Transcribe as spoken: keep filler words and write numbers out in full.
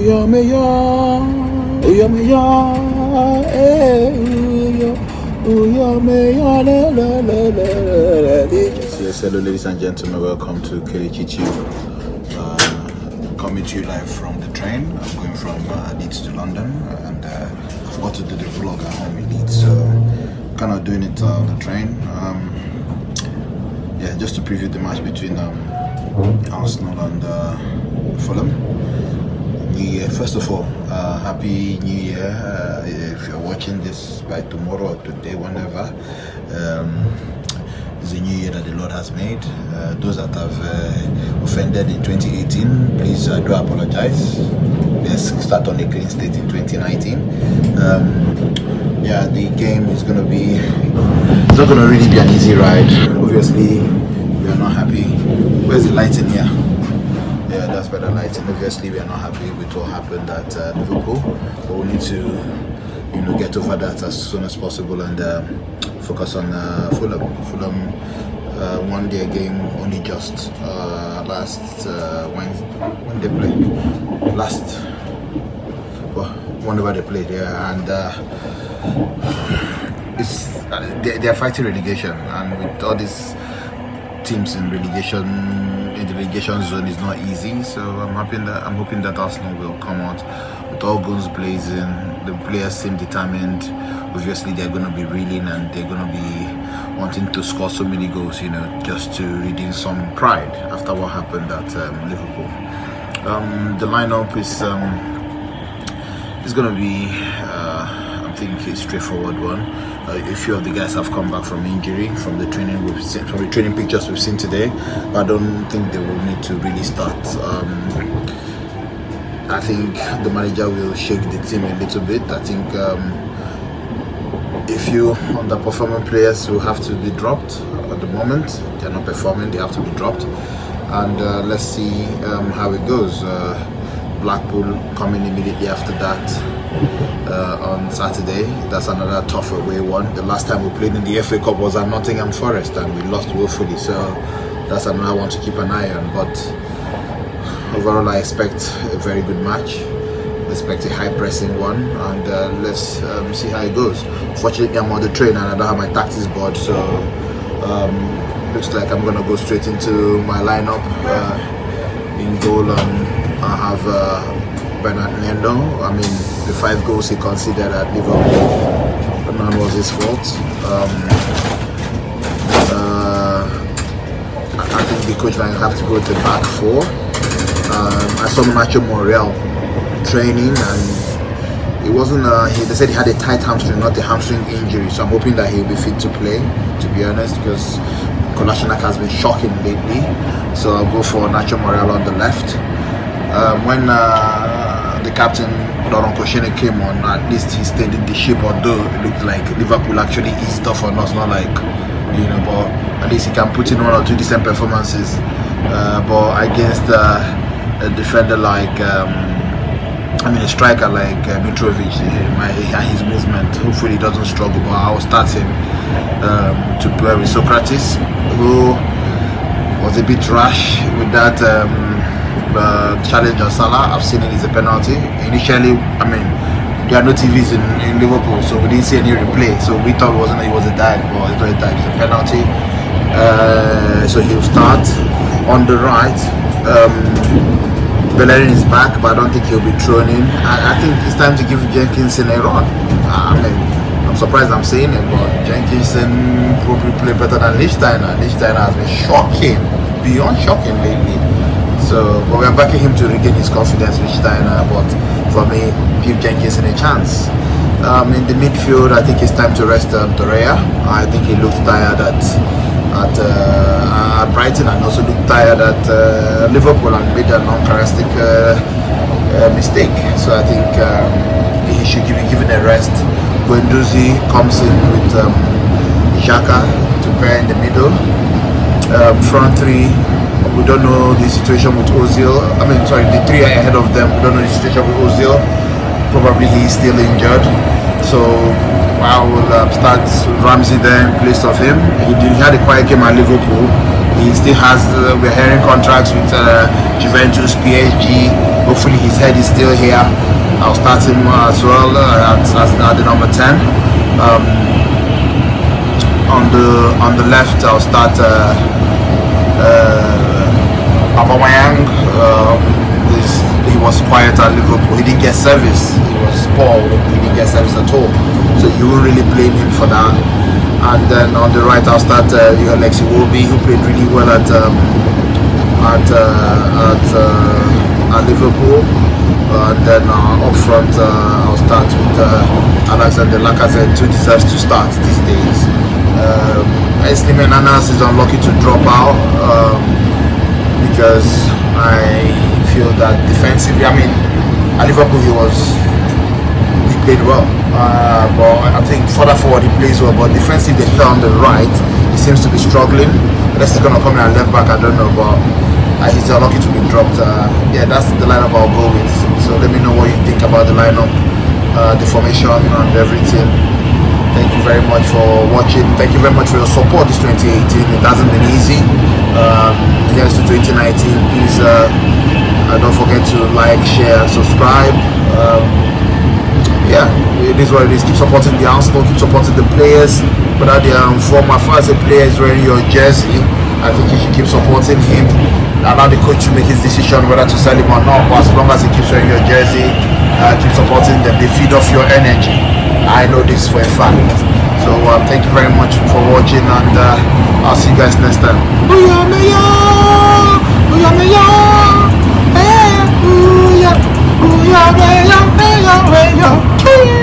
Yes, yes, hello ladies and gentlemen, welcome to K H T U. Uh, coming to you live from the train. I'm going from uh, Leeds to London, and uh, I forgot to do the vlog at home in Leeds, so kind of doing it uh, on the train. Um, yeah, just to preview the match between um, Arsenal and uh, Fulham. New Year. First of all, uh, happy New Year. Uh, if you're watching this by tomorrow or today, whenever, um, it's a new year that the Lord has made. Uh, those that have uh, offended in twenty eighteen, please uh, do apologize. Let's start on a clean slate in twenty nineteen. Um, yeah, the game is going to be, it's not going to really be an easy ride. Obviously, we are not happy. Where's the light in here? Yeah, that's better lighting. Obviously, we are not happy with what happened at uh, Liverpool, but we need to, you know, get over that as soon as possible and uh, focus on uh, Fulham. Fulham uh, won their game only just uh, last uh, Wednesday, when they played. Last, well, whenever they played, yeah, and uh, it's uh, they, they are fighting relegation, and with all these teams in relegation. The relegation zone is not easy, so I'm hoping that I'm hoping that Arsenal will come out with all guns blazing. The players seem determined. Obviously, they're going to be reeling and they're going to be wanting to score so many goals, you know, just to redeem some pride after what happened at um, Liverpool. Um, the lineup is um, is going to be, uh, I'm thinking, a straightforward one. Uh, a few of the guys have come back from injury, from the training we've seen, from the training pictures we've seen today. I don't think they will need to really start. Um, I think the manager will shake the team a little bit. I think um, a few underperforming players will have to be dropped at the moment. They're not performing; they have to be dropped. And uh, let's see um, how it goes. Uh, Blackpool coming immediately after that. Uh, on Saturday, that's another tough away one. The last time we played in the F A Cup was at Nottingham Forest and we lost woefully, so that's another one to keep an eye on. But overall, I expect a very good match. I expect a high pressing one, and uh, let's um, see how it goes. Fortunately, I'm on the train and I don't have my tactics board, so um, looks like I'm gonna go straight into my lineup uh, in goal. Um, I have. Uh, Bernardino, I mean, the five goals he conceded at Liverpool, none was his fault. Um, uh, I think the coach might have to go to back four. Um, I saw Nacho Morel training, and it wasn't. Uh, he, they said he had a tight hamstring, not a hamstring injury. So I'm hoping that he'll be fit to play. To be honest, because Kolasinac has been shocking lately. So I'll go for Nacho Morel on the left. Um, when uh, the captain Doron Kosine came on, at least he stayed in the ship, although it looked like Liverpool actually eased off on us, not like, you know, but at least he can put in one or two decent performances. Uh, but against uh, a defender like, um, I mean, a striker like uh, Mitrovic, and his movement, hopefully he doesn't struggle, but I'll start him um, to play with Socrates, who was a bit rash with that. Um, Uh, challenge on Salah. I've seen it as a penalty. Initially, I mean, there are no T Vs in, in Liverpool, so we didn't see any replay. So we thought it wasn't it was a dive, but it's not a dive, it's a penalty. Uh, so he'll start on the right. Um, Bellerin is back, but I don't think he'll be thrown in. I, I think it's time to give Jenkinson a run. I mean, I'm surprised I'm saying it, but Jenkinson probably played better than Lichtsteiner. Lichtsteiner has been shocking, beyond shocking lately. So, but we are backing him to regain his confidence with Steiner, but for me, give Jenkinson a chance. Um, in the midfield, I think it's time to rest um, Torreira. I think he looked tired at at, uh, at Brighton and also looked tired at uh, Liverpool and made a non-characteristic uh, uh, mistake. So I think um, he should be given a rest. Guendouzi comes in with um, Xhaka to pair in the middle. Um, front three. We don't know the situation with Ozil. I mean, sorry, the three are ahead of them. We don't know the situation with Ozil. Probably he's still injured. So I will uh, start Ramsey there in place of him. He, did, he had a quiet game at Liverpool. He still has, uh, we're hearing contracts with uh, Juventus, P S G. Hopefully his head is still here. I'll start him uh, as well uh, at, at the number ten. Um, on the on the left, I'll start uh, uh, Aubameyang. Um, He was quiet at Liverpool. He didn't get service. He was poor. He didn't get service at all. So you won't really blame him for that. And then on the right, I'll start uh, Alexi Wobi, who played really well at um, at uh, at, uh, at Liverpool. Uh, and then uh, up front, uh, I'll start with uh, Alexander Lacazette, who deserves to start these days. Um, Eslimen Anas is unlucky to drop out um, because I. feel that defensively, I mean, at Liverpool he was, he played well, uh, but I think further forward he plays well, but defensively on the right, he seems to be struggling. Unless he's going to come in at left back, I don't know, but uh, he's unlucky to be dropped. Uh, yeah, that's the lineup I'll go with. So let me know what you think about the lineup, uh, the formation and everything. Thank you very much for watching. Thank you very much for your support this twenty eighteen. It hasn't been easy. Um, here's to twenty nineteen. Please uh, Uh, don't forget to like, share, subscribe. Um, yeah, it is what it is. Keep supporting the Arsenal, keep supporting the players. But at the um, form, as far as the player is wearing your jersey, I think you should keep supporting him. Allow the coach to make his decision whether to sell him or not. But as long as he keeps wearing your jersey, uh, keep supporting them. They feed off your energy. I know this for a fact. So uh, thank you very much for watching, and uh, I'll see you guys next time. Ooh, yeah, yeah, yeah, yeah, yeah, yeah.